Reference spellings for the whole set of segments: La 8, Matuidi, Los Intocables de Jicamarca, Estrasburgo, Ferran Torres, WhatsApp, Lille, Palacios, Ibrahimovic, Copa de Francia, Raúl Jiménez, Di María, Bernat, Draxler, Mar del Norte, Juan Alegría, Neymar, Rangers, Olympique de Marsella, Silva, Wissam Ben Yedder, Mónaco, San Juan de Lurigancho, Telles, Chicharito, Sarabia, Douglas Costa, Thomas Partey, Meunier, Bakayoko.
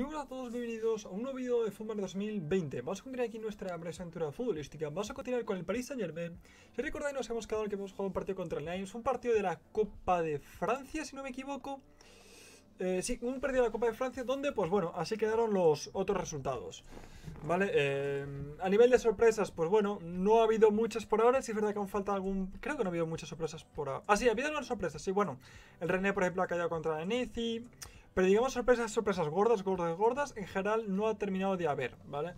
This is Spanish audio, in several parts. Muy buenas a todos, bienvenidos a un nuevo vídeo de Fútbol 2020. Vamos a continuar aquí nuestra aventura futbolística. Vamos a continuar con el Paris Saint-Germain. Si recordáis, nos hemos quedado en que hemos jugado un partido contra el Nimes, un partido de la Copa de Francia, si no me equivoco. Sí, un partido de la Copa de Francia, donde, pues bueno, así quedaron los otros resultados, ¿vale? A nivel de sorpresas, pues bueno, no ha habido muchas por ahora. Sí es verdad que aún falta algún... Creo que no ha habido muchas sorpresas por ahora. Ah, sí, ha habido unas sorpresas, sí, bueno. El René, por ejemplo, ha caído contra el Nice. Pero digamos sorpresas gordas, en general no ha terminado de haber, ¿vale?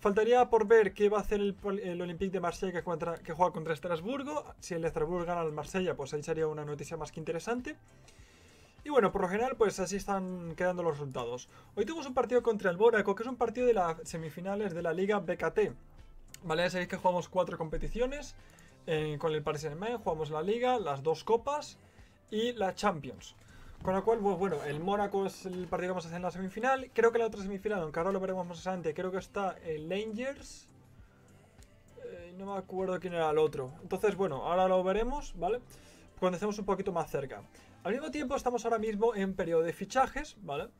Faltaría por ver qué va a hacer el Olympique de Marsella que juega contra Estrasburgo. Si el Estrasburgo gana al Marsella, pues ahí sería una noticia más que interesante. Y bueno, por lo general, pues así están quedando los resultados. Hoy tuvimos un partido contra el Mónaco, que es un partido de las semifinales de la Liga BKT. Vale, ya sabéis que jugamos 4 competiciones con el Paris Saint-Germain. Jugamos la Liga, las 2 Copas y la Champions. Con lo cual, pues bueno, el Mónaco es el partido que vamos a hacer en la semifinal. Creo que la otra semifinal, aunque ahora lo veremos más adelante, creo que está el Rangers. No me acuerdo quién era el otro. Entonces, bueno, ahora lo veremos, ¿vale? Cuando estemos un poquito más cerca. Al mismo tiempo, estamos ahora mismo en periodo de fichajes, ¿vale?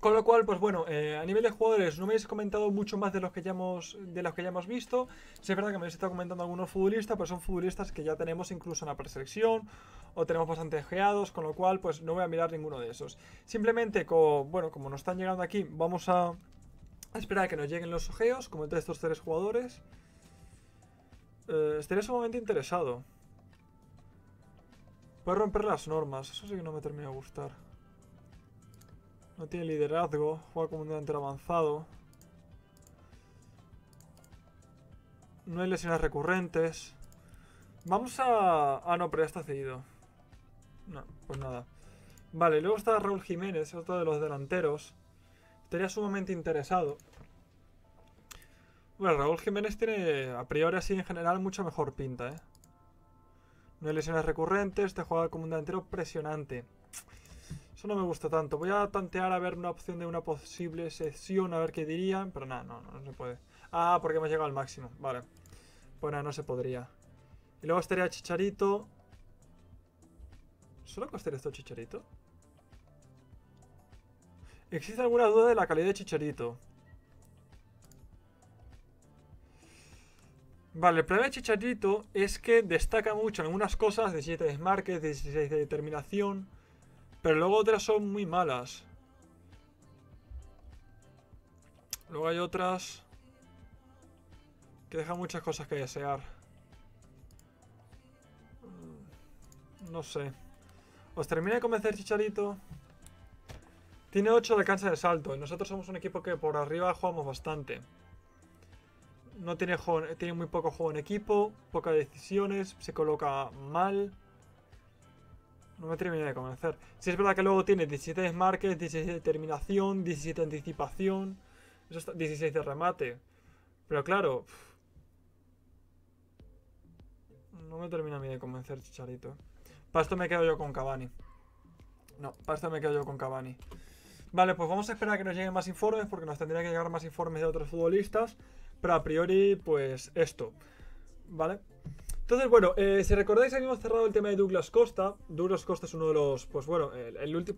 Con lo cual, pues bueno, a nivel de jugadores no me habéis comentado mucho más de los que ya hemos, visto. Sí es verdad que me habéis estado comentando algunos futbolistas, pero son futbolistas que ya tenemos incluso en la preselección o tenemos bastante ejeados, con lo cual pues no voy a mirar ninguno de esos. Simplemente, bueno, como nos están llegando aquí, vamos a esperar a que nos lleguen los ojeos, como entre estos 3 jugadores. Estaría sumamente interesado. Puedo romper las normas, eso sí que no me termina de gustar. No tiene liderazgo, juega como un delantero avanzado. No hay lesiones recurrentes. Vamos a... Ah, no, pero ya está cedido. No, pues nada. Vale, luego está Raúl Jiménez, otro de los delanteros. Estaría sumamente interesado. Bueno, Raúl Jiménez tiene, a priori así en general, mucha mejor pinta, ¿eh? No hay lesiones recurrentes, te juega como un delantero presionante. Eso no me gusta tanto. Voy a tantear a ver una opción de una posible sesión, a ver qué dirían. Pero nada, no se puede. Ah, porque hemos llegado al máximo. Vale. Pues nada, no se podría. Y luego estaría Chicharito. ¿Solo costaría esto Chicharito? ¿Existe alguna duda de la calidad de Chicharito? Vale, el problema de Chicharito es que destaca mucho en algunas cosas. 17 de desmarques, 16 de determinación... Pero luego otras son muy malas. Luego hay otras que dejan muchas cosas que desear. No sé. ¿Os termina de convencer Chicharito? Tiene 8 de alcance de salto. Y nosotros somos un equipo que por arriba jugamos bastante. No tiene, tiene muy poco juego en equipo. Pocas decisiones. Se coloca mal. No me terminé de convencer. Sí, es verdad que luego tiene 17 desmarques, 16 de determinación, 17 de anticipación, eso está, 16 de remate. Pero claro, no me termina a mí de convencer Chicharito. Para esto me quedo yo con Cavani. No, para esto me quedo yo con Cavani. Vale, pues vamos a esperar a que nos lleguen más informes, porque nos tendría que llegar más informes de otros futbolistas. Pero a priori, pues esto. Vale. Entonces, bueno, si recordáis, habíamos cerrado el tema de Douglas Costa. Douglas Costa es uno de los, pues bueno,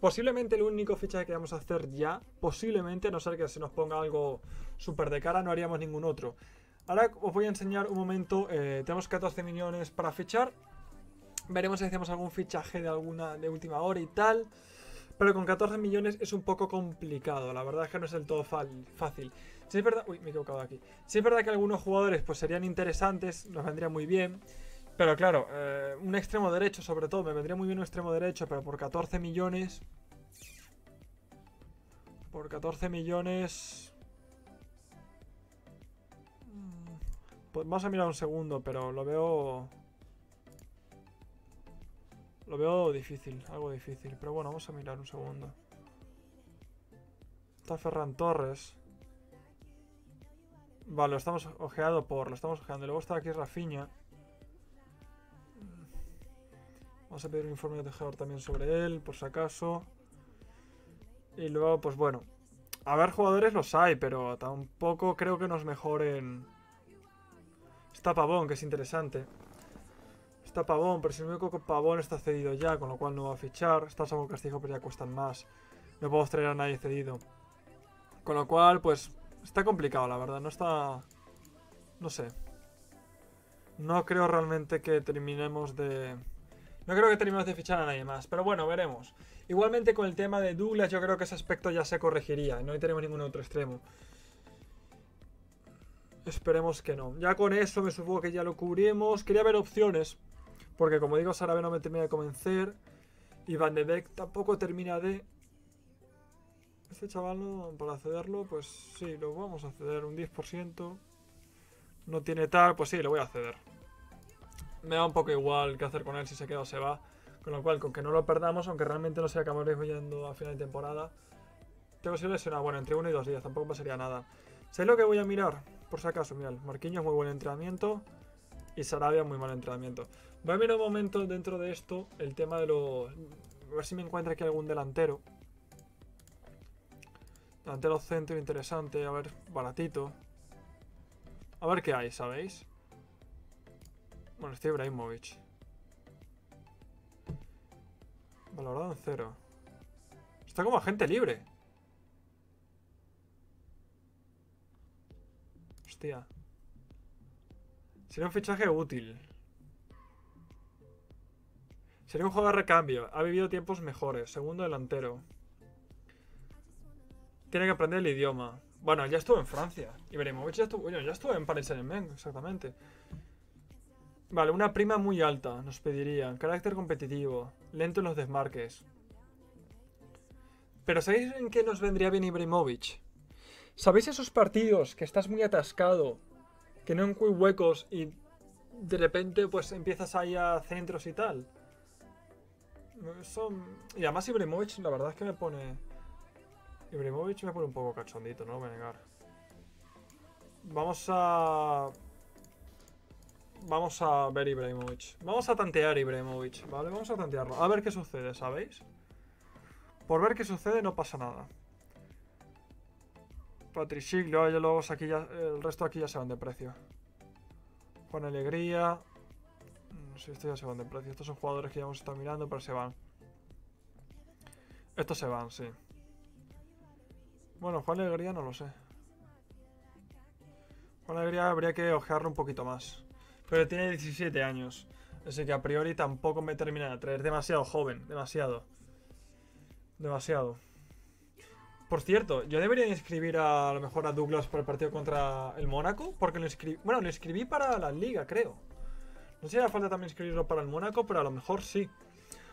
posiblemente el único fichaje que vamos a hacer ya. Posiblemente, a no ser que se nos ponga algo súper de cara, no haríamos ningún otro. Ahora os voy a enseñar un momento. Tenemos 14 millones para fichar. Veremos si hacemos algún fichaje de última hora y tal. Pero con 14 millones es un poco complicado. La verdad es que no es del todo fácil. Si es verdad... Uy, me he equivocado aquí. Si es verdad que algunos jugadores pues serían interesantes, nos vendría muy bien. Pero claro, un extremo derecho sobre todo. Me vendría muy bien un extremo derecho, pero por 14 millones... Por 14 millones... Pues vamos a mirar un segundo, pero lo veo... Lo veo difícil, algo difícil. Pero bueno, vamos a mirar un segundo. Está Ferran Torres. Vale, lo estamos ojeando. Luego está aquí Rafinha. Vamos a pedir un informe de tejedor también sobre él, por si acaso. Y luego, pues bueno. A ver, jugadores los hay, pero tampoco creo que nos mejoren. Está Pavón, que es interesante. Está Pavón, pero si no me equivoco, Pavón está cedido ya, con lo cual no va a fichar. Está Samuel Castillo, pero ya cuestan más. No podemos traer a nadie cedido. Con lo cual, pues, está complicado, la verdad. No está... No sé. No creo realmente que terminemos de... No creo que terminemos de fichar a nadie más. Pero bueno, veremos. Igualmente con el tema de Douglas, yo creo que ese aspecto ya se corregiría. No tenemos ningún otro extremo. Esperemos que no. Ya con eso me supongo que ya lo cubrimos. Quería ver opciones. Porque como digo, Sarabia no me termina de convencer. Y Van de Beek tampoco termina de... Este chaval, no, para cederlo, pues sí, lo vamos a ceder. Un 10%. No tiene tal, pues sí, lo voy a ceder. Me da un poco igual qué hacer con él, si se queda o se va. Con lo cual, con que no lo perdamos, aunque realmente no sea que acabaremos yendo a final de temporada. Tengo que ser una buena, entre 1 y 2 días, tampoco pasaría nada. ¿Sabéis lo que voy a mirar? Por si acaso, mirad, Marquinhos muy buen entrenamiento y Sarabia muy mal entrenamiento. Voy a mirar un momento dentro de esto el tema de los... A ver si me encuentro aquí algún delantero. Delantero centro interesante, a ver, baratito. A ver qué hay, ¿sabéis? Bueno, este Ibrahimovic. Valorado en 0. Está como agente libre. Hostia. Sería un fichaje útil. Sería un jugador de recambio. Ha vivido tiempos mejores. Segundo delantero. Tiene que aprender el idioma. Bueno, ya estuvo en Francia. Ibrahimovic ya estuvo... Bueno, ya estuvo en Paris Saint-Germain, exactamente. Vale, una prima muy alta nos pedirían. Carácter competitivo. Lento en los desmarques. Pero ¿sabéis en qué nos vendría bien Ibrahimovic? ¿Sabéis esos partidos que estás muy atascado? Que no encuentras huecos y de repente pues empiezas ahí a centros y tal. Eso... Y además Ibrahimovic, la verdad es que me pone... Ibrahimovic me pone un poco cachondito, no voy a negar. Vamos a ver Ibrahimovic. Vamos a tantear Ibrahimovic, ¿vale? Vamos a tantearlo. A ver qué sucede, ¿sabéis? Por ver qué sucede no pasa nada. Patriciglio, luego aquí ya, el resto aquí ya se van de precio. Juan Alegría. No sé, estos ya se van de precio. Estos son jugadores que ya hemos estado mirando, pero se van. Estos se van, sí. Bueno, Juan Alegría no lo sé. Juan Alegría habría que ojearlo un poquito más. Pero tiene 17 años. Así que a priori tampoco me termina de atraer. Demasiado joven. Demasiado. Demasiado. Por cierto, yo debería inscribir a lo mejor a Douglas para el partido contra el Mónaco. Porque lo inscribí... Bueno, lo inscribí para la Liga, creo. No sé si hará falta también inscribirlo para el Mónaco, pero a lo mejor sí.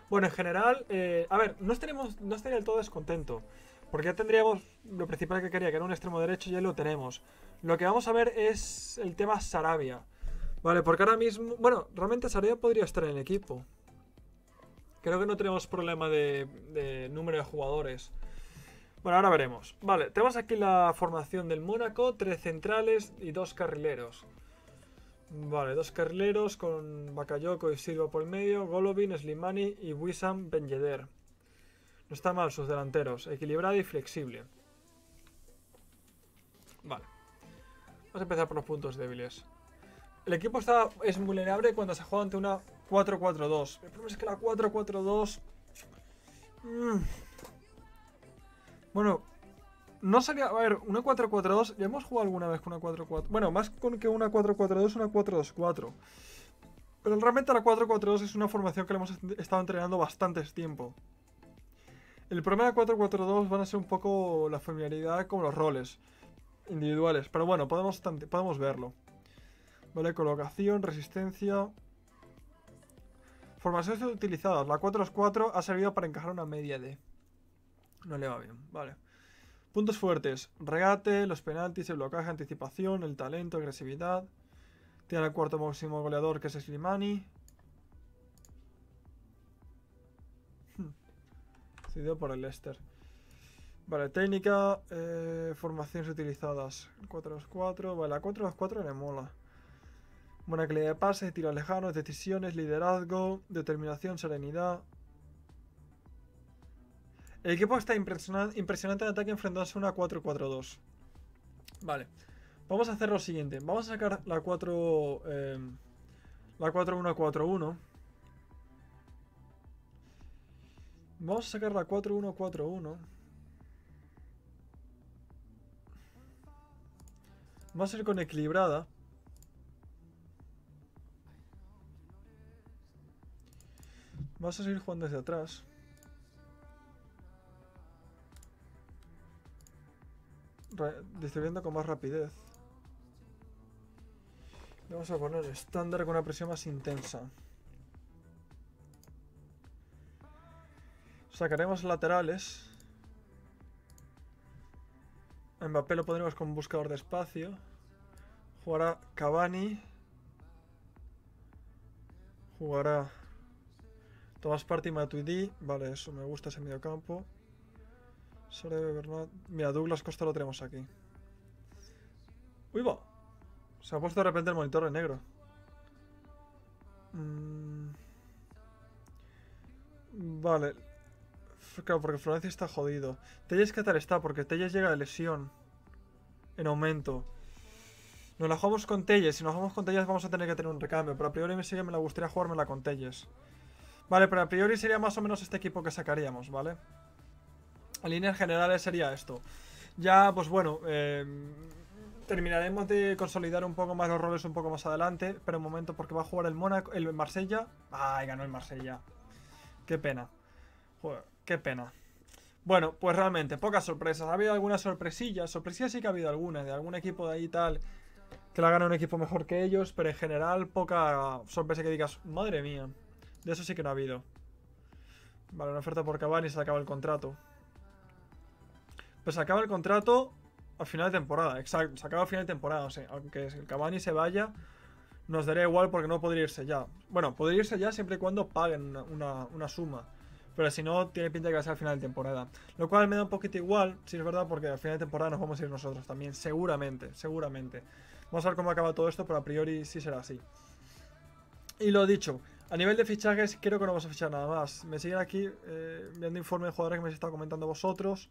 Bueno, en general... a ver, no estaría del todo descontento. Porque ya tendríamos lo principal que quería, que era un extremo derecho, y ya lo tenemos. Lo que vamos a ver es el tema Sarabia. Vale, porque ahora mismo... Bueno, realmente Sarabia podría estar en el equipo. Creo que no tenemos problema de número de jugadores. Bueno, ahora veremos. Vale, tenemos aquí la formación del Mónaco. 3 centrales y 2 carrileros. Vale, 2 carrileros con Bakayoko y Silva por el medio. Golovin, Slimani y Wissam Ben Yedder. No está mal sus delanteros. Equilibrado y flexible. Vale. Vamos a empezar por los puntos débiles. El equipo es vulnerable cuando se juega ante una 4-4-2. El problema es que la 4-4-2... Bueno, no sería... A ver, una 4-4-2... Ya hemos jugado alguna vez con una 4-4... Bueno, más con que una 4-4-2, una 4-2-4. Pero realmente la 4-4-2 es una formación que le hemos estado entrenando bastante tiempo. El problema de 4-4-2 van a ser un poco la familiaridad con los roles individuales. Pero bueno, podemos verlo. Vale, colocación, resistencia. Formaciones utilizadas. La 4-2-4 ha servido para encajar una media D. No le va bien, vale. Puntos fuertes. Regate, los penaltis, el blocaje, anticipación, el talento, agresividad. Tiene al cuarto máximo goleador que es Slimani. Por el Leicester. Vale, técnica, formaciones utilizadas. 4-2-4. Vale, la 4-2-4 le mola. Buena calidad de pases, tiros lejanos, decisiones, liderazgo, determinación, serenidad. El equipo está impresionante en ataque enfrentándose a una 4-4-2. Vale, vamos a hacer lo siguiente. Vamos a sacar la 4... la 4-1-4-1. Vamos a sacar la 4-1-4-1. Va a ser con equilibrada. Vas a seguir jugando desde atrás. Distribuyendo con más rapidez. Vamos a poner estándar con una presión más intensa. Sacaremos laterales. Mbappé lo pondremos con buscador de espacio. Jugará Cavani. Jugará Thomas Partey, Matuidi. Vale, eso, me gusta ese mediocampo. Sarabia, Berratti. Mira, Douglas Costa lo tenemos aquí. ¡Uy, va! Se ha puesto de repente el monitor de negro. Vale. Claro, porque Florencia está jodido. Telles, ¿qué tal está? Porque Telles llega de lesión. En aumento. Nos la jugamos con Telles. Si nos jugamos con Telles vamos a tener que tener un recambio. Pero a priori me la gustaría jugármela con Telles. Vale, pero a priori sería más o menos este equipo que sacaríamos, ¿vale? En líneas generales sería esto. Ya, pues bueno, terminaremos de consolidar un poco más los roles un poco más adelante. Pero un momento, porque va a jugar el Mónaco, el Marsella. Ay, ganó el Marsella. Qué pena. Joder, qué pena. Bueno, pues realmente, pocas sorpresas. Ha habido algunas sorpresillas. Sorpresillas sí que ha habido algunas. De algún equipo de ahí tal, que la gana un equipo mejor que ellos. Pero en general, poca sorpresa que digas, madre mía. De eso sí que no ha habido. Vale, una oferta por Cavani, se acaba el contrato. Pues se acaba el contrato a final de temporada, exacto, se acaba a final de temporada, o sea, aunque el Cavani se vaya, nos daría igual porque no podría irse ya. Bueno, podría irse ya siempre y cuando paguen una suma, pero si no, tiene pinta de que va a ser al final de temporada. Lo cual me da un poquito igual, si es verdad, porque al final de temporada nos vamos a ir nosotros también, seguramente, seguramente. Vamos a ver cómo acaba todo esto, pero a priori sí será así. Y lo dicho. A nivel de fichajes, creo que no vamos a fichar nada más. Me siguen aquí viendo informes de jugadores que me están comentando vosotros.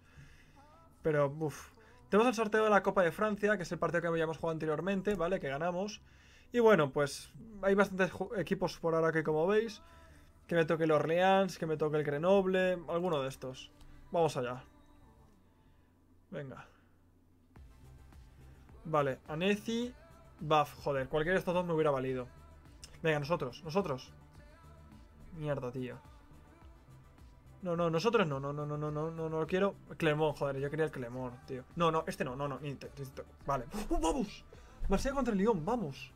Pero, uff. Tenemos el sorteo de la Copa de Francia, que es el partido que habíamos jugado anteriormente, ¿vale? Que ganamos. Y bueno, pues hay bastantes equipos por ahora que, como veis, que me toque el Orleans, que me toque el Grenoble, alguno de estos. Vamos allá. Venga. Vale, Aneci, Baf, joder, cualquiera de estos dos me hubiera valido. Venga, nosotros. Mierda, tío. No, nosotros no lo quiero. Clermont, joder, yo quería el Clermont, tío. No, este no, vale. ¡Oh, vamos! Marsella contra el Lyon, vamos.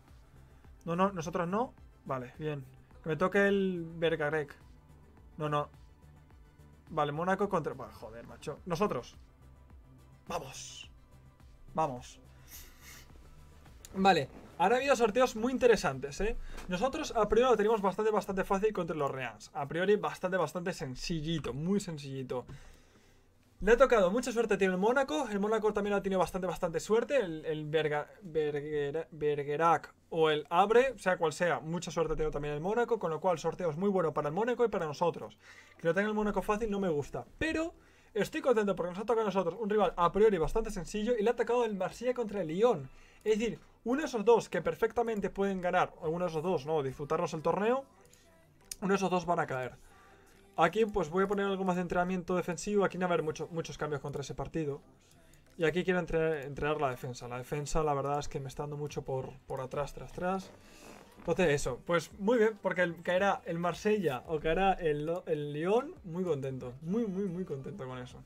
No, nosotros no. Vale, bien. Que me toque el Bergarek. No. Vale, Mónaco contra... Bueno, joder, macho. Nosotros. Vamos. Vale. Han habido sorteos muy interesantes, ¿eh? Nosotros a priori lo teníamos bastante fácil contra los Reals. A priori bastante sencillito, muy sencillito. Le ha tocado mucha suerte, tiene el Mónaco. El Mónaco también ha tenido bastante suerte. El Bergerac o el Abre, sea cual sea, mucha suerte tiene también el Mónaco. Con lo cual el sorteo es muy bueno para el Mónaco y para nosotros. Que lo tenga el Mónaco fácil no me gusta, pero estoy contento porque nos ha tocado a nosotros un rival a priori bastante sencillo. Y le ha tocado el Marsella contra el Lyon. Es decir, uno de esos dos que perfectamente pueden ganar, alguno de esos dos, ¿no? Disfrutarnos el torneo, uno de esos dos van a caer. Aquí pues voy a poner algo más de entrenamiento defensivo. Aquí no va a haber muchos cambios contra ese partido. Y aquí quiero entrenar la defensa. La defensa, la verdad es que me está dando mucho por atrás, tras. Entonces eso, pues muy bien, porque caerá el Marsella o caerá el Lyon. Muy contento, muy contento con eso.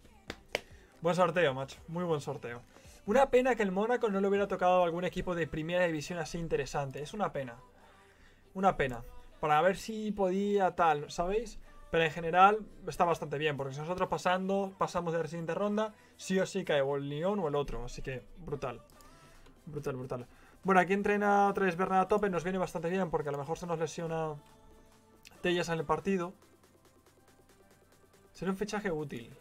Buen sorteo, macho, muy buen sorteo. Una pena que el Mónaco no le hubiera tocado a algún equipo de primera división así interesante. Es una pena. Una pena. Para ver si podía tal, ¿sabéis? Pero en general está bastante bien. Porque si nosotros pasamos de la siguiente ronda, sí o sí cae o el Lyon o el otro. Así que brutal. Brutal. Bueno, aquí entrena otra vez Bernat a tope. Nos viene bastante bien porque a lo mejor se nos lesiona Telles en el partido. Será un fichaje útil.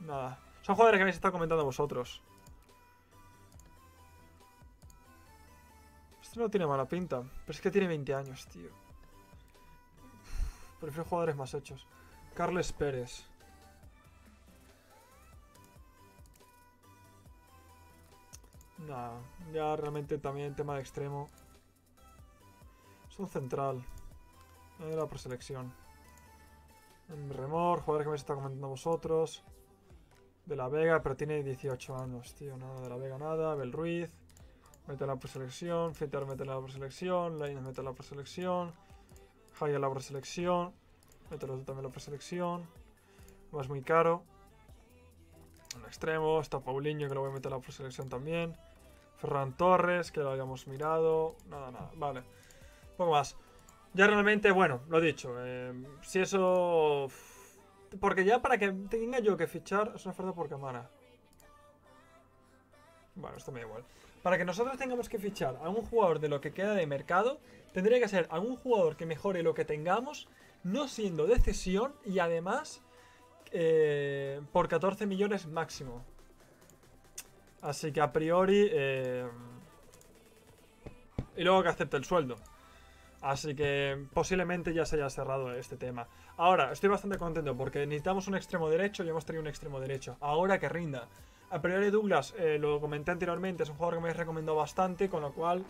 Nada. Son jugadores que habéis estado comentando vosotros. Este no tiene mala pinta. Pero es que tiene 20 años, tío. Prefiero jugadores más hechos. Carles Pérez. Nada. Ya realmente también tema de extremo. Es un central. No era por selección. En remor, jugadores que habéis estado comentando vosotros. De la Vega, pero tiene 18 años, tío. Nada de la Vega, nada. Abel Ruiz. Mete la preselección. Fieter mete la preselección. Lainez mete la preselección. Jaya la preselección. Mételo tú también la preselección. Más muy caro. En extremo. Está Paulinho, que lo voy a meter a la preselección también. Ferran Torres, que lo habíamos mirado. Nada, nada. Vale. Poco más. Ya realmente, bueno, lo dicho. Si eso... Porque ya para que tenga yo que fichar es una oferta por cámara. Bueno, esto me da igual. Para que nosotros tengamos que fichar a un jugador de lo que queda de mercado, tendría que ser algún jugador que mejore lo que tengamos, no siendo de cesión, y además por 14 millones máximo. Así que a priori y luego que acepte el sueldo. Así que posiblemente ya se haya cerrado este tema. Ahora, estoy bastante contento porque necesitamos un extremo derecho y hemos tenido un extremo derecho. Ahora que rinda. A priori Douglas, lo comenté anteriormente, es un jugador que me habéis recomendado bastante, con lo cual,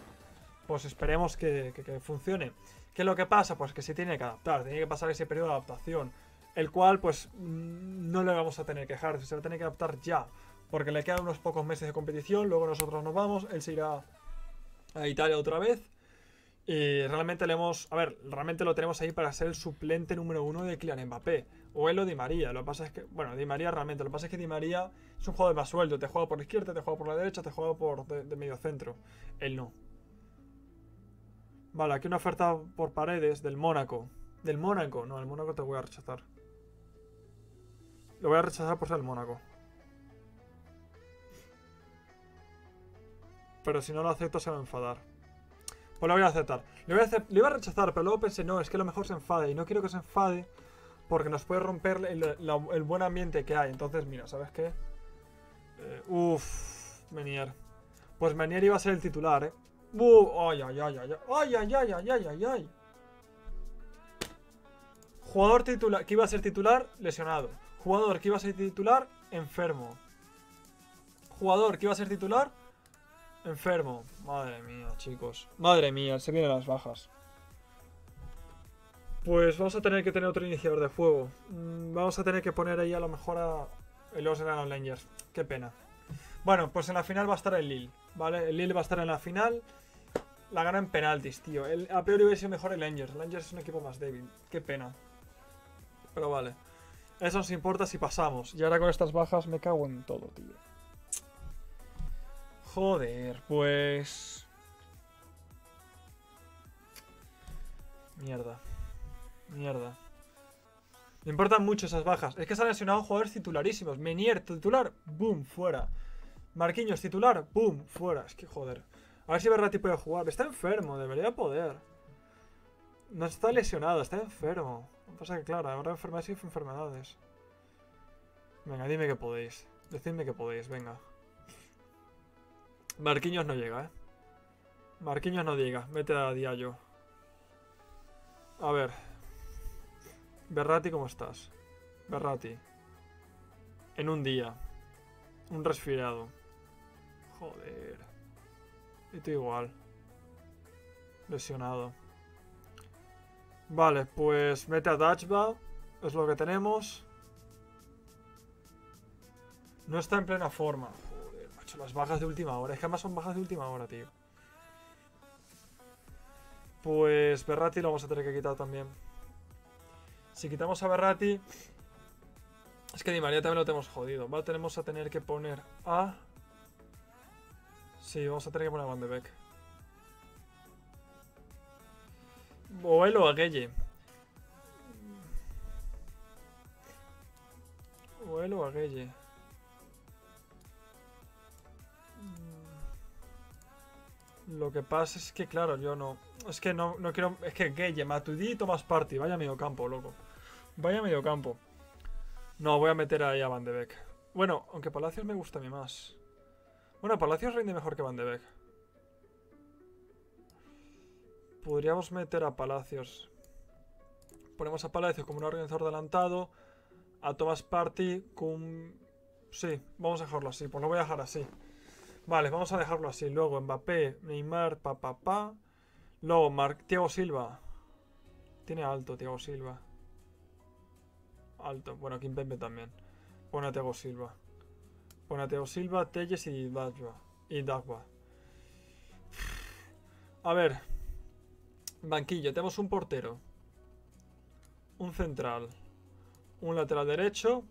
pues esperemos que funcione. ¿Qué es lo que pasa? Pues que se tiene que adaptar, tiene que pasar ese periodo de adaptación. El cual, pues, no le vamos a tener que dejar, se va a tener que adaptar ya. Porque le quedan unos pocos meses de competición, luego nosotros nos vamos, él se irá a Italia otra vez. Y realmente le hemos... A ver, realmente lo tenemos ahí para ser el suplente número uno de Kylian Mbappé. O él o Di María. Lo que pasa es que... Bueno, Di María realmente. Lo que pasa es que Di María es un jugador más suelto. Te juega por la izquierda, te juega por la derecha, te juega por de medio centro. Él no. Vale, aquí una oferta por Paredes del Mónaco. Del Mónaco. No, el Mónaco te voy a rechazar. Lo voy a rechazar por ser el Mónaco. Pero si no lo acepto se va a enfadar. Pues lo voy a aceptar. Le iba a rechazar, pero luego pensé, no, es que a lo mejor se enfade. Y no quiero que se enfade porque nos puede romper el buen ambiente que hay. Entonces, mira, ¿sabes qué? Meunier. Pues Meunier iba a ser el titular, ¿eh? ¡Ay, ay, ay, ay! ¡Ay, ay, ay, ay, ay, ay, ay! Jugador titular, que iba a ser titular, lesionado. Jugador que iba a ser titular, enfermo. Jugador que iba a ser titular... Enfermo. Madre mía, chicos. Madre mía, se vienen las bajas. Pues vamos a tener que tener otro iniciador de fuego. Vamos a tener que poner ahí a lo mejor a... Los Rangers. Qué pena. Bueno, pues en la final va a estar el Lille, ¿vale? El Lille va a estar en la final. La gana en penaltis, tío. A priori hubiese sido mejor el Rangers. El Rangers es un equipo más débil. Qué pena. Pero vale. Eso nos importa si pasamos. Y ahora con estas bajas me cago en todo, tío. Joder, pues... Mierda. Mierda. Me importan mucho esas bajas. Es que se han lesionado jugadores titularísimos. Meunier, titular, boom, fuera. Marquinhos, titular, boom, fuera. Es que joder. A ver si Berratti puede jugar. Está enfermo, debería poder. No está lesionado, está enfermo. Lo que pasa es que claro, ahora enfermedades y enfermedades. Venga, dime que podéis. Decidme que podéis, venga. Marquinhos no llega, ¿eh? Marquinhos no llega. Vete a Diallo. A ver. Berratti, ¿cómo estás? Berratti. En un día. Un resfriado. Joder. Y tú igual. Lesionado. Vale, pues vete a Dachba. Es lo que tenemos. No está en plena forma. Las bajas de última hora. Es que además son bajas de última hora, tío. Pues Berratti lo vamos a tener que quitar también. Si quitamos a Berratti... Es que Di María también lo tenemos jodido. ¿Vale? Tenemos a tener que poner a... Sí, vamos a tener que poner a Van de Beek. O él o a Gueye. O él o a Gueye. Lo que pasa es que, claro, yo no... Es que no quiero... Es que Gueye, Matuidi y Thomas Partey. Vaya medio campo, loco. Vaya medio campo. No, voy a meter ahí a Van de Beek. Bueno, aunque Palacios me gusta a mí más. Bueno, Palacios rinde mejor que Van de Beek. Podríamos meter a Palacios. Ponemos a Palacios como un organizador adelantado. A Thomas Partey con... Sí, vamos a dejarlo así. Pues lo voy a dejar así. Vale, vamos a dejarlo así. Luego Mbappé, Neymar, Luego Thiago Silva. Tiene alto Thiago Silva. Alto. Bueno, Kimpembe también. Bueno, Thiago Silva. Pone a Thiago Silva, Telles y Dagba. A ver. Banquillo. Tenemos un portero, un central, un lateral derecho.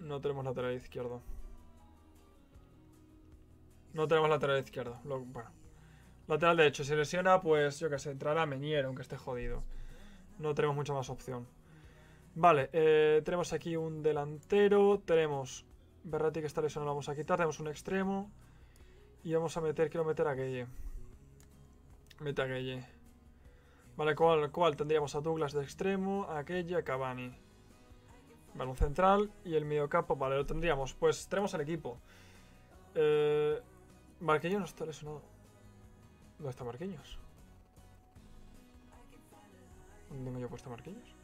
No tenemos lateral izquierdo. No tenemos lateral izquierdo. Bueno. Lateral derecho. Si lesiona, pues yo qué sé, entrará Meunier, aunque esté jodido. No tenemos mucha más opción. Vale, tenemos aquí un delantero. Tenemos Berratti, que está lesionado, lo vamos a quitar. Tenemos un extremo. Y vamos a meter, quiero meter a Gueye. Mete a Gueye. Vale, ¿cuál? Tendríamos a Douglas de extremo, a Gueye, a Cavani. Vale, un central y el mediocampo. Vale, lo tendríamos. Pues tenemos el equipo. Marquinhos no está lesionado. ¿Dónde está Marquinhos? ¿Dónde me he puesto Marquinhos?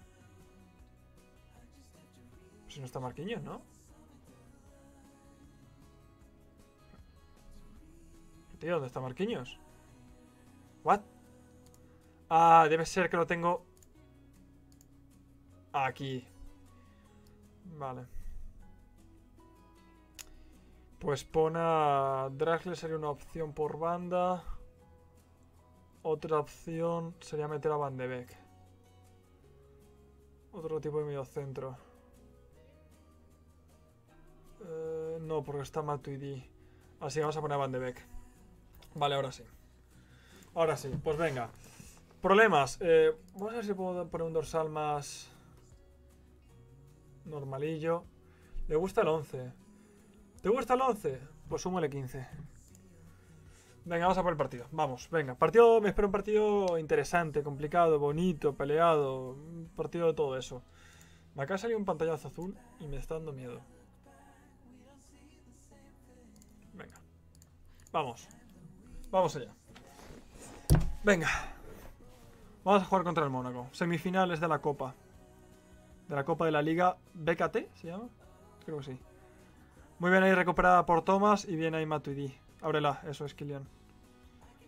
Si no está Marquinhos, ¿no? Tío, ¿dónde está Marquinhos? ¿What? Ah, debe ser que lo tengo aquí. Vale. Pues pon a Draxler, sería una opción por banda. Otra opción sería meter a Van de Beek. Otro tipo de medio centro. No, porque está Matuidi. Así que vamos a poner a Van de Beek. Vale, ahora sí. Ahora sí, pues venga. Problemas. Vamos a ver si puedo poner un dorsal más normalillo. Le gusta el 11. ¿Te gusta el 11? Pues súmale 15. Venga, vamos a por el partido. Vamos, venga. Partido, me espero un partido interesante, complicado, bonito, peleado. Un partido de todo eso. Me acaba de salir un pantallazo azul y me está dando miedo. Vamos, vamos allá. Venga, vamos a jugar contra el Mónaco. Semifinales de la Copa. De la Copa de la Liga BKT, ¿se llama? Creo que sí. Muy bien ahí recuperada por Thomas y bien ahí Matuidi. Ábrela, eso es Kylian.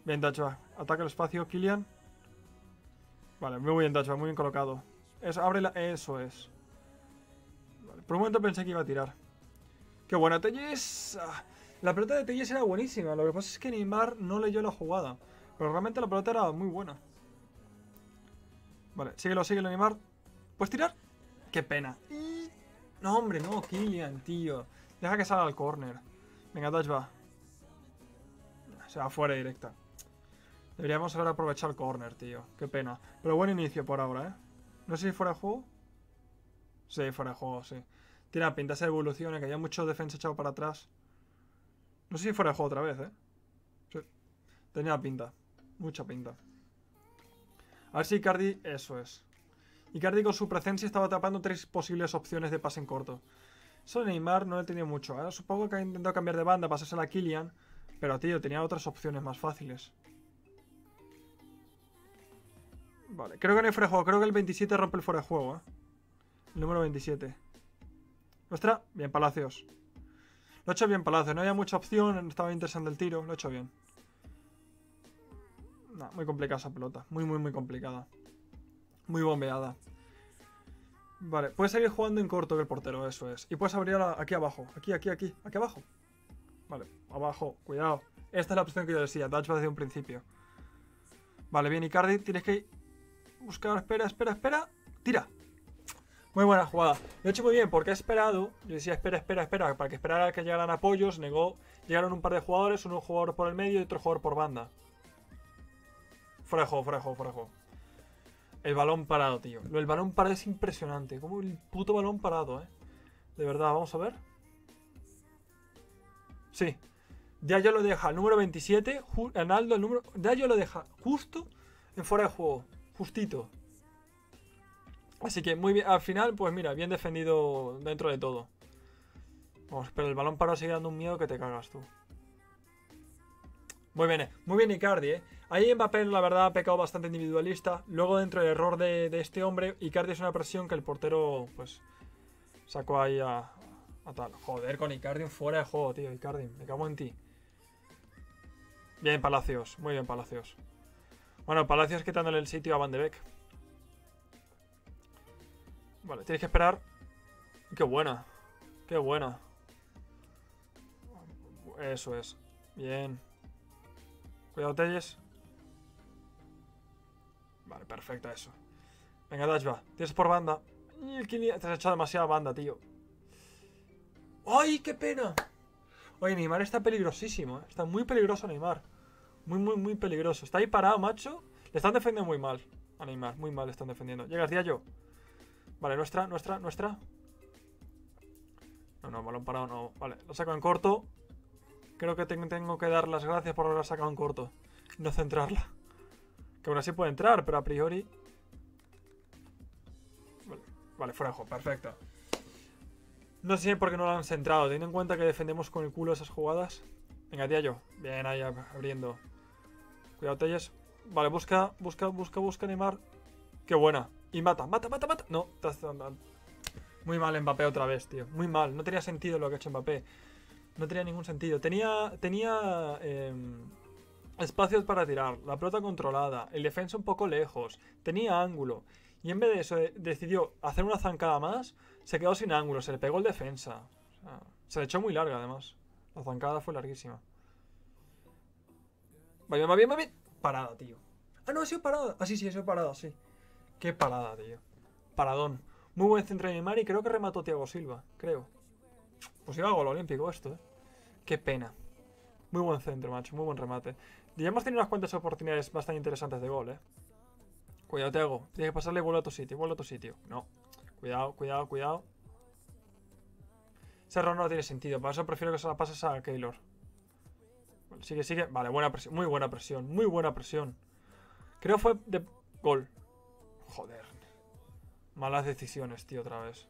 Bien Dachua, ataca el espacio Kylian. Vale, muy bien Dachua, muy bien colocado. Eso, ábrela, eso es. Vale, por un momento pensé que iba a tirar. ¡Qué buena Telles! La pelota de Telles era buenísima, lo que pasa es que Neymar no leyó la jugada. Pero realmente la pelota era muy buena. Vale, síguelo Neymar. ¿Puedes tirar? ¡Qué pena! Y... No, hombre, no, Kylian, tío. Deja que salga al córner. Venga, Dash va. Se va fuera directa. Deberíamos ahora aprovechar el córner, tío. Qué pena. Pero buen inicio por ahora, ¿eh? No sé si fuera de juego. Sí, fuera de juego, sí. Tira pinta, esa evolución, que haya mucho defensa echado para atrás. No sé si fuera de juego otra vez, ¿eh? Sí. Tenía pinta. Mucha pinta. A ver si Icardi... Eso es. Icardi con su presencia estaba tapando tres posibles opciones de pase en corto. Eso Neymar no le tenía mucho. Ahora supongo que ha intentado cambiar de banda, pasarse a Kylian. Pero, tío, tenía otras opciones más fáciles. Vale. Creo que no hay fuera de juego. Creo que el 27 rompe el fuera de juego, ¿eh? El número 27. Nuestra. Bien, Palacios. Lo he hecho bien, Palacio. No había mucha opción. Estaba interesante el tiro. Lo he hecho bien. No, muy complicada esa pelota. Muy, muy, muy complicada. Muy bombeada. Vale. Puedes seguir jugando en corto que el portero. Eso es. Y puedes abrir aquí abajo. Aquí. Aquí abajo. Vale. Abajo. Cuidado. Esta es la opción que yo decía. Dashback desde un principio. Vale. Bien, Icardi. Tienes que buscar. Espera. Tira. Muy buena jugada. Lo he hecho muy bien porque he esperado. Yo decía espera. Para que esperara que llegaran apoyos. Negó. Llegaron un par de jugadores. Un jugador por el medio y otro jugador por banda. Fuera de juego. El balón parado, tío. El balón parado es impresionante. Como el puto balón parado, eh. De verdad, vamos a ver. Sí. Diallo lo deja. El número 27. Ronaldo, el número... Diallo lo deja justo en fuera de juego. Justito. Así que muy bien, al final, pues mira, bien defendido dentro de todo. Vamos, pero el balón parado sigue dando un miedo que te cagas tú. Muy bien Icardi, ¿eh? Ahí Mbappé, la verdad, ha pecado bastante individualista. Luego dentro del error de este hombre, Icardi es una presión que el portero, pues, sacó ahí a tal. Joder, con Icardi fuera de juego, tío, Icardi, me cago en ti. Bien Palacios, muy bien Palacios. Bueno, Palacios quitándole el sitio a Van de Beek. Vale, tienes que esperar. ¡Qué buena! Qué buena. Eso es. Bien. Cuidado, Telles. Vale, perfecto eso. Venga, Dashba. Tienes por banda. Te has echado demasiada banda, tío. ¡Ay, qué pena! Oye, Neymar está peligrosísimo, ¿eh? Está muy peligroso Neymar. Muy, muy, muy peligroso. Está ahí parado, macho. Le están defendiendo muy mal a Neymar. Muy mal le están defendiendo. Llegas, Diallo. Vale, nuestra. No, no, balón parado no. Vale, lo saco en corto. Creo que tengo que dar las gracias por haberla sacado en corto. No centrarla. Que aún así puede entrar, pero a priori... Vale, vale, fuera de juego, perfecto. No sé por qué no la han centrado, teniendo en cuenta que defendemos con el culo esas jugadas. Venga, Diallo. Bien, ahí abriendo. Cuidado, Telles. Vale, busca Neymar. Qué buena. Y mata. No, muy mal Mbappé otra vez, tío. Muy mal. No tenía sentido lo que ha hecho Mbappé. No tenía ningún sentido. Tenía espacios para tirar. La pelota controlada. El defensa un poco lejos. Tenía ángulo. Y en vez de eso, decidió hacer una zancada más. Se quedó sin ángulo. Se le pegó el defensa. O sea, se le echó muy larga, además. La zancada fue larguísima. Va bien. Parada, tío. Ah, no, ha sido parada. Ah, sí, ha sido parada, sí. Qué parada, tío. Paradón. Muy buen centro de Neymar y creo que remató Thiago Silva. Creo. Pues iba a gol olímpico esto, ¿eh? Qué pena. Muy buen centro, macho. Muy buen remate. Ya hemos tenido unas cuantas oportunidades bastante interesantes de gol, ¿eh? Cuidado, Thiago. Tienes que pasarle gol a tu sitio. No. Cuidado. Ese error no tiene sentido. Para eso prefiero que se la pases a Keylor. Vale, sigue. Vale, buena presión. Muy buena presión. Creo fue de gol. Joder. Malas decisiones, tío, otra vez.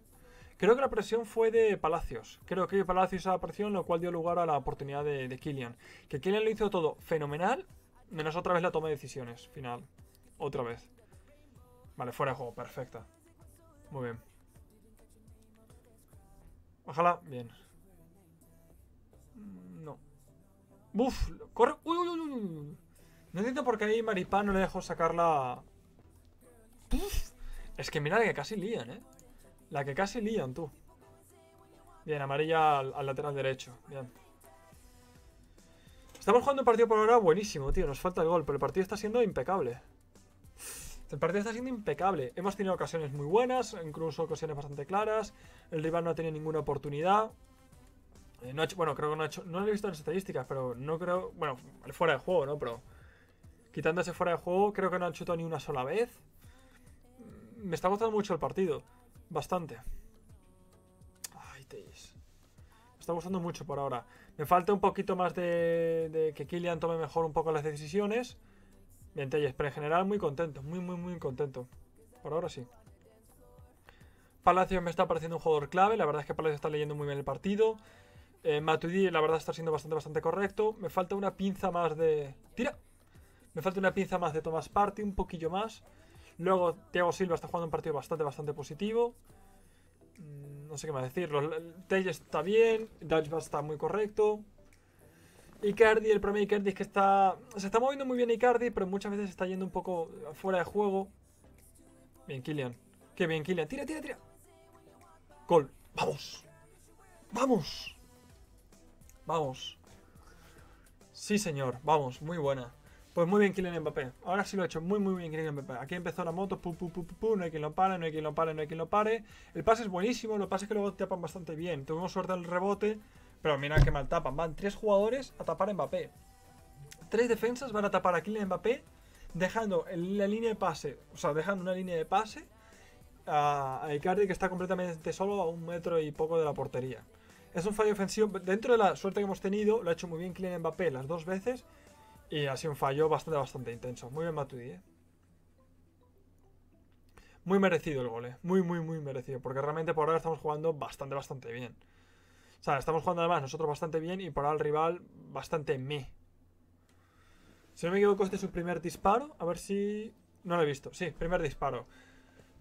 Creo que la presión fue de Palacios. Creo que Palacios hizo la presión, lo cual dio lugar a la oportunidad de Kylian. Que Kylian lo hizo todo fenomenal, menos otra vez la toma de decisiones. Final. Otra vez. Vale, fuera de juego. Perfecta. Muy bien. Bájala. Bien. No. ¡Buf! ¡Corre! ¡Uy! No entiendo por qué ahí Maripán no le dejó sacarla... ¡Buf! Es que mira la que casi lían, ¿eh? La que casi lían, tú. Bien, amarilla al lateral derecho. Bien. Estamos jugando un partido por ahora buenísimo, tío. Nos falta el gol, pero el partido está siendo impecable. Hemos tenido ocasiones muy buenas, incluso ocasiones bastante claras. El rival no ha tenido ninguna oportunidad. Creo que no ha hecho... No lo he visto en las estadísticas, pero no creo... Bueno, fuera de juego, ¿no? Pero quitándose fuera de juego, creo que no han chutado ni una sola vez. Me está gustando mucho el partido. Bastante. Ay, Telles. Me está gustando mucho por ahora. Me falta un poquito más de que Kylian tome mejor un poco las decisiones. Bien, Telles. Pero en general muy contento. Muy contento. Por ahora sí. Palacios me está pareciendo un jugador clave. La verdad es que Palacios está leyendo muy bien el partido. Matuidi, la verdad, está siendo bastante correcto. Me falta una pinza más de... ¡Tira! Me falta una pinza más de Thomas Partey. Un poquillo más. Luego, Thiago Silva está jugando un partido bastante positivo. No sé qué más decir. Telles está bien. Dashba está muy correcto. Icardi, el problema de Icardi es que está... Se está moviendo muy bien Icardi, pero muchas veces está yendo un poco fuera de juego. Bien, Kylian. Qué bien, Kylian. Tira. Gol. Vamos. Sí, señor. Vamos. Muy buena. Pues muy bien Kylian Mbappé. Ahora sí lo ha hecho muy bien Kylian Mbappé. Aquí empezó la moto, no hay quien lo pare, no hay quien lo pare. El pase es buenísimo, lo que pasa es que luego tapan bastante bien. Tuvimos suerte del rebote, pero mira que mal tapan. Van 3 jugadores a tapar a Mbappé. 3 defensas van a tapar a Kylian Mbappé, dejando la línea de pase, a Icardi, que está completamente solo a 1 metro y poco de la portería. Es un fallo ofensivo. Dentro de la suerte que hemos tenido, lo ha hecho muy bien Kylian Mbappé las 2 veces. Y ha sido un fallo bastante intenso. Muy bien Matuidi, ¿eh? Muy merecido el gol, ¿eh? Muy merecido. Porque realmente por ahora estamos jugando bastante bien. O sea, estamos jugando además nosotros bastante bien y por ahora el rival bastante meh. Si no me equivoco, este es su primer disparo. A ver si... No lo he visto. Sí, primer disparo.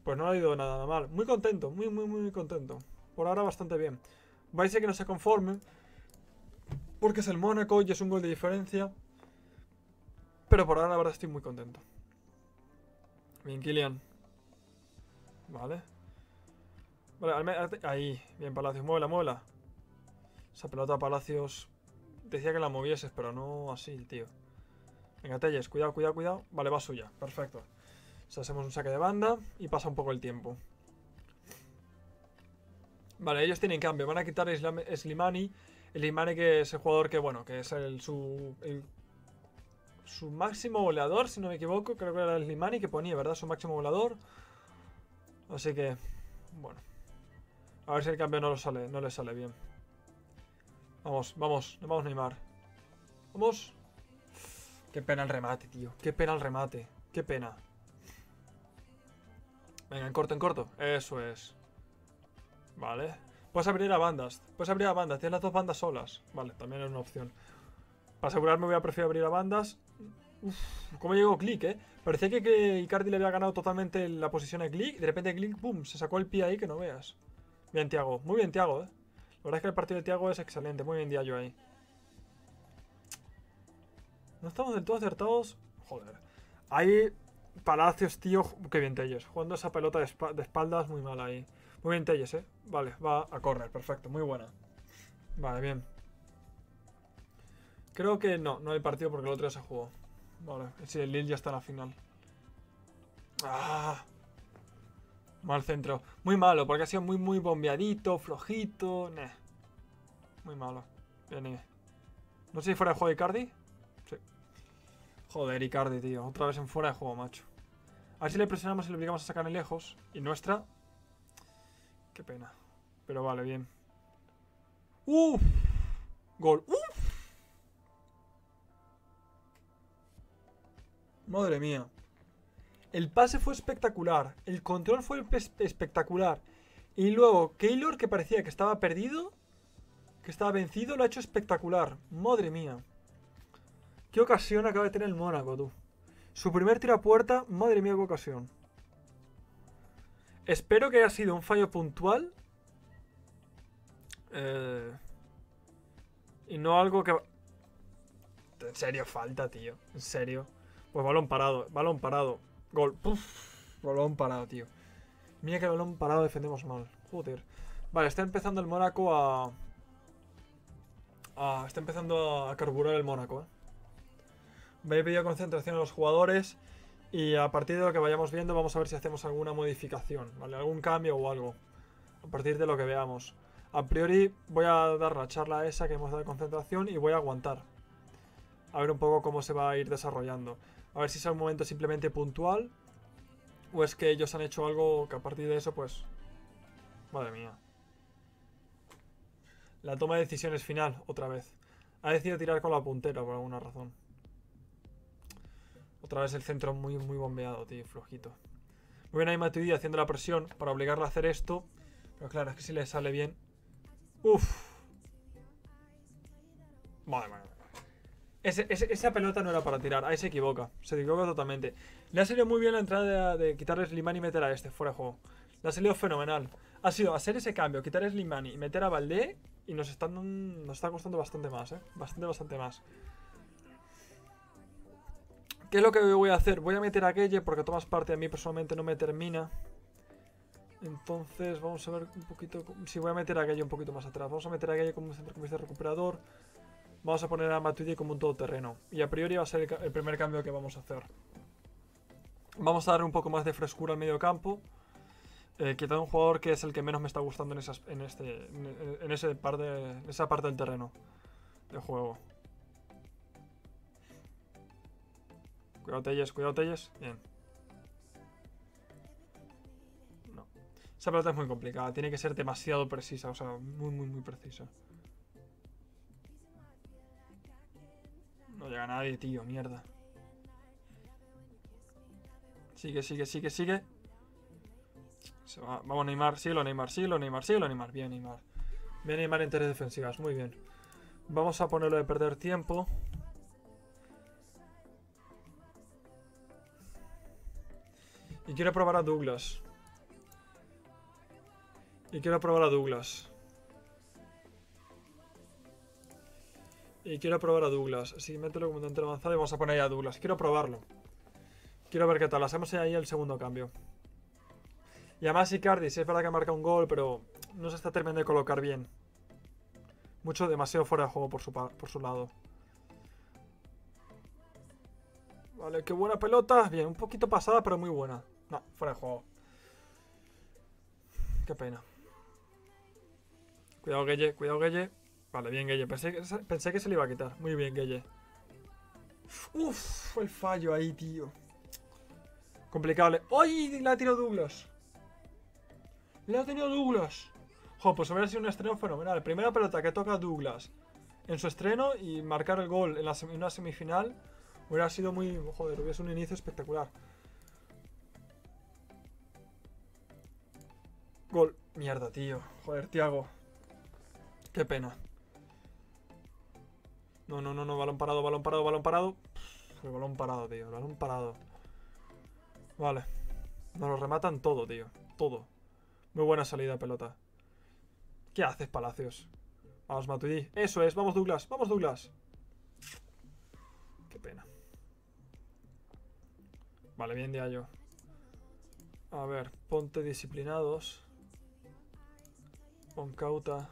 Pues no ha ido nada mal. Muy contento, muy contento. Por ahora bastante bien. Vais a que no se conformen. Porque es el Mónaco y es un gol de diferencia. Pero por ahora la verdad estoy muy contento. Bien, Kylian. Vale. Vale, ahí. Bien, Palacios. Muévela, muévela. Esa pelota, Palacios. Decía que la movieses, pero no así, tío. Venga, Telles. Cuidado, cuidado, cuidado. Vale, va suya. Perfecto. O sea, hacemos un saque de banda y pasa un poco el tiempo. Vale, ellos tienen cambio. Van a quitar a Slimani. Slimani, que es el jugador que, bueno, que es su máximo goleador, si no me equivoco. Creo que era Slimani que ponía, ¿verdad? Su máximo goleador. Así que, bueno. A ver si el cambio no le sale bien. Vamos, vamos. Nos vamos a Neymar. Vamos. Qué pena el remate, tío. Qué pena el remate. Qué pena. Venga, en corto, en corto. Eso es. Vale. Puedes abrir a bandas. Puedes abrir a bandas. Tienes las dos bandas solas. Vale, también es una opción. Para asegurarme voy a preferir abrir a bandas. Uf, cómo llegó Glick, ¿eh? Parecía que Icardi le había ganado totalmente la posición a Glick. De repente Glick, boom, se sacó el pie ahí que no veas. Bien, Thiago. Muy bien, Thiago, ¿eh? La verdad es que el partido de Thiago es excelente. Muy bien, Diallo ahí. No estamos del todo acertados. Joder. Ahí... Palacios, tío. Qué bien Telles. Jugando esa pelota de espaldas muy mal ahí. Muy bien Telles, ¿eh? Vale, va a correr. Perfecto. Muy buena. Vale, bien. Creo que no hay partido porque el otro ya se jugó. Vale. Sí, el Lille ya está en la final. ¡Ah! Mal centro. Muy malo, porque ha sido muy, muy bombeadito, flojito. Nah. Muy malo. Bien, no sé si fuera de juego de Icardi. Sí. Joder, Icardi, tío. Otra vez en fuera de juego, macho. A ver si le presionamos y le obligamos a sacarle lejos. Y nuestra. Qué pena. Pero vale, bien. ¡Uf! Gol. ¡Uf! Madre mía. El pase fue espectacular. El control fue espectacular. Y luego Keylor, que parecía que estaba perdido, que estaba vencido, lo ha hecho espectacular. Madre mía. Qué ocasión acaba de tener el Mónaco, tú. Su primer tiro a puerta. Madre mía, qué ocasión. Espero que haya sido un fallo puntual. Y no algo que... En serio, falta, tío. En serio. Pues balón parado. Balón parado. Gol. Puf, balón parado, tío. Mira que balón parado defendemos mal. Joder. Vale, está empezando el Mónaco a... Está empezando a carburar el Mónaco, ¿eh? Me he pedido concentración a los jugadores. Y a partir de lo que vayamos viendo vamos a ver si hacemos alguna modificación, ¿vale? Algún cambio o algo. A partir de lo que veamos. A priori voy a dar la charla esa que hemos dado de concentración y voy a aguantar. A ver un poco cómo se va a ir desarrollando. A ver si es un momento simplemente puntual o es que ellos han hecho algo que a partir de eso, pues... Madre mía. La toma de decisiones final, otra vez. Ha decidido tirar con la puntera por alguna razón. Otra vez el centro muy, muy bombeado, tío, flojito. Muy bien ahí Matuidi haciendo la presión para obligarla a hacer esto. Pero claro, es que si le sale bien... Uf. Madre mía. Esa pelota no era para tirar, ahí se equivoca totalmente. Le ha salido muy bien la entrada de quitarle Slimani y meter a este, fuera de juego. Le ha salido fenomenal. Ha sido hacer ese cambio, quitar Slimani y meter a Valdé. Y nos está costando bastante más, ¿eh? Bastante, bastante más. ¿Qué es lo que voy a hacer? Voy a meter a Gueye porque Thomas Partey a mí personalmente no me termina. Entonces vamos a ver un poquito... Sí, voy a meter a Gueye un poquito más atrás. Vamos a meter a Gueye como un centrocampista recuperador. Vamos a poner a Matuidi como un todoterreno. Y a priori va a ser el primer cambio que vamos a hacer. Vamos a dar un poco más de frescura al medio campo. Quitando un jugador que es el que menos me está gustando en esa parte del terreno de juego. Cuidado Telles, cuidado Telles. Bien. No. Esa pelota es muy complicada. Tiene que ser demasiado precisa. O sea, muy, muy, muy precisa. No llega nadie, tío, mierda. Sigue, sigue, sigue, sigue. Se va. Vamos Neymar, síguelo Neymar, síguelo Neymar, síguelo Neymar. Bien Neymar. Bien Neymar en tres defensivas, muy bien. Vamos a ponerlo de perder tiempo. Y quiero probar a Douglas. Sí, mételo como delantero avanzado y vamos a poner ahí a Douglas. Quiero probarlo. Quiero ver qué tal. Hacemos ahí el segundo cambio. Y además Icardi, sí es verdad que ha marcado un gol, pero no se está terminando de colocar bien. Mucho, demasiado fuera de juego por su lado. Vale, qué buena pelota. Bien, un poquito pasada, pero muy buena. No, fuera de juego. Qué pena. Cuidado, Gueye. Cuidado, Gueye. Vale, bien, Gueye. Pensé que se le iba a quitar. Muy bien, Gueye. Uf, fue el fallo ahí, tío. Complicable. ¡Ay! La ha tirado Douglas. La ha tenido Douglas. Jo, pues hubiera sido un estreno fenomenal. Primera pelota que toca Douglas en su estreno y marcar el gol en una semifinal hubiera sido muy... Joder, hubiera sido un inicio espectacular. Gol. Mierda, tío. Joder, Thiago. Qué pena. No, no, no, no. Balón parado, balón parado, balón parado. El balón parado, tío. El balón parado. Vale. Nos lo rematan todo, tío. Todo. Muy buena salida, pelota. ¿Qué haces, Palacios? Vamos, Matuidi. Eso es. Vamos, Douglas. Vamos, Douglas. Qué pena. Vale, bien, Diallo. A ver, ponte disciplinados. Pon cauta.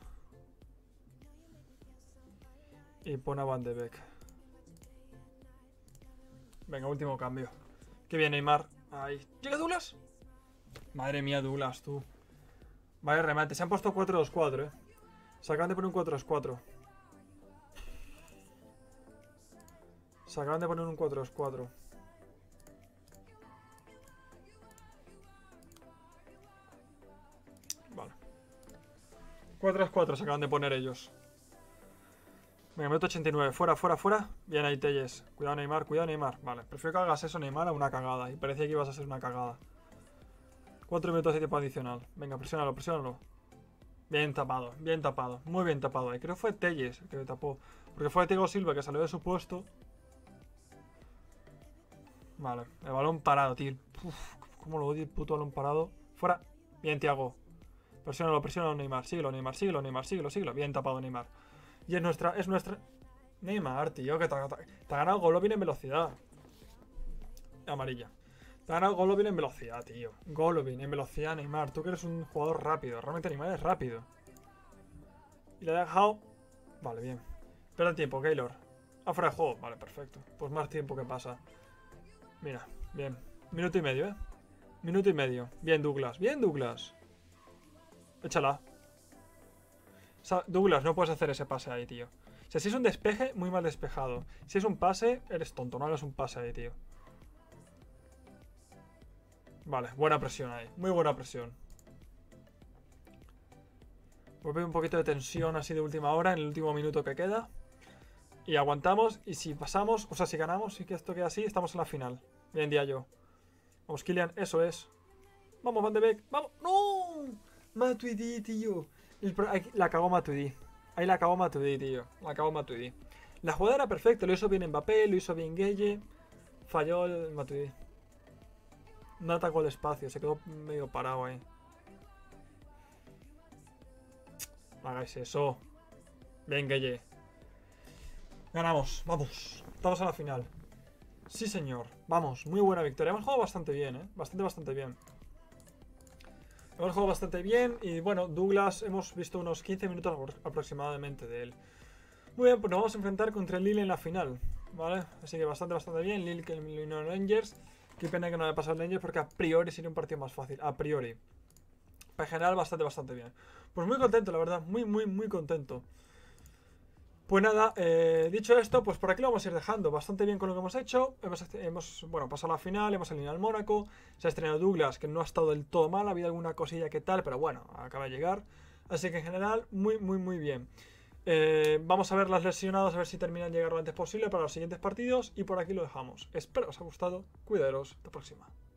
Y pon a Van de Beek. Venga, último cambio. Qué bien, Neymar. Ahí. ¿Llega Douglas? Madre mía, Douglas, tú. Vaya remate. Se han puesto 4-2-4, eh. Se acaban de poner un 4-2-4. Se acaban de poner un 4-2-4. Vale. 4-2-4 se acaban de poner ellos. Venga, minuto 89. Fuera, fuera, fuera. Bien ahí, Telles. Cuidado, Neymar. Cuidado, Neymar. Vale. Prefiero que hagas eso, Neymar, a una cagada. Y parecía que ibas a hacer una cagada. 4 minutos de tiempo adicional. Venga, presiónalo, presiónalo. Bien tapado, bien tapado. Muy bien tapado. Creo que fue Telles el que me tapó. Porque fue Thiago Silva que salió de su puesto. Vale, el balón parado, tío. Uf, cómo lo odio el puto balón parado. Fuera. Bien, Thiago. Presiónalo, presiónalo, Neymar. Síguelo, Neymar, síguelo, Neymar, síguelo, síguelo. Bien tapado, Neymar. Y es nuestra... Neymar, tío, que te ha ganado Golovin en velocidad. Amarilla. Te ha ganado Golovin en velocidad, tío. Golovin en velocidad, Neymar. Tú que eres un jugador rápido. Realmente Neymar es rápido. Y le ha dejado... Vale, bien. Espera el tiempo, Keylor. Fuera de juego. Vale, perfecto. Pues más tiempo que pasa. Mira, bien. Minuto y medio, ¿eh? Minuto y medio. Bien, Douglas. Bien, Douglas. Échala. Douglas, no puedes hacer ese pase ahí, tío. O sea, si es un despeje, muy mal despejado. Si es un pase, eres tonto. No hagas un pase ahí, tío. Vale, buena presión ahí. Muy buena presión. Vuelve un poquito de tensión así de última hora, en el último minuto que queda. Y aguantamos. Y si pasamos, o sea, si ganamos y que esto queda así, estamos en la final. Bien, Diallo. Vamos, Kylian, eso es. Vamos, Van de Beek. Vamos. ¡No! Matuidi, tío. La cagó Matuidi. Ahí la cagó Matuidi, tío. La cagó Matuidi. La jugada era perfecta. Lo hizo bien Mbappé, lo hizo bien Gueye. Falló el Matuidi. No atacó el espacio, se quedó medio parado ahí. No hagáis eso. Bien, Gueye. Ganamos, vamos. Estamos a la final. Sí, señor. Vamos, muy buena victoria. Hemos jugado bastante bien, ¿eh? Bastante, bastante bien. Hemos jugado bastante bien y, bueno, Douglas hemos visto unos 15 minutos aproximadamente de él. Muy bien, pues nos vamos a enfrentar contra el Lille en la final, ¿vale? Así que bastante, bastante bien. Lille que eliminó a Rangers. Qué pena que no haya pasado el Rangers porque a priori sería un partido más fácil. A priori. En general, bastante, bastante bien. Pues muy contento, la verdad. Muy, muy, muy contento. Pues nada, dicho esto, pues por aquí lo vamos a ir dejando. Bastante bien con lo que hemos hecho. Hemos pasado la final, hemos eliminado al Mónaco. Se ha estrenado Douglas, que no ha estado del todo mal. Ha habido alguna cosilla que tal, pero bueno, acaba de llegar. Así que en general, muy, muy, muy bien. Vamos a ver las lesionadas, a ver si terminan de llegar lo antes posible para los siguientes partidos. Y por aquí lo dejamos. Espero os haya gustado. Cuidaros. Hasta la próxima.